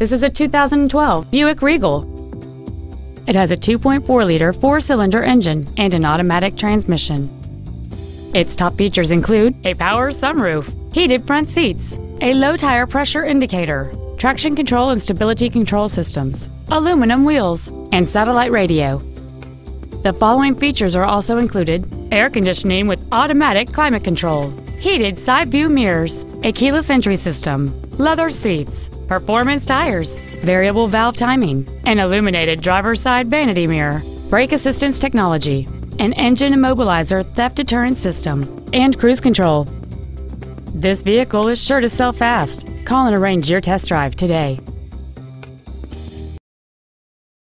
This is a 2012 Buick Regal. It has a 2.4-liter four-cylinder engine and an automatic transmission. Its top features include a power sunroof, heated front seats, a low-tire pressure indicator, traction control and stability control systems, aluminum wheels, and satellite radio. The following features are also included: air conditioning with automatic climate control, heated side view mirrors, a keyless entry system, leather seats, performance tires, variable valve timing, an illuminated driver's side vanity mirror, brake assistance technology, an engine immobilizer theft deterrent system, and cruise control. This vehicle is sure to sell fast. Call and arrange your test drive today.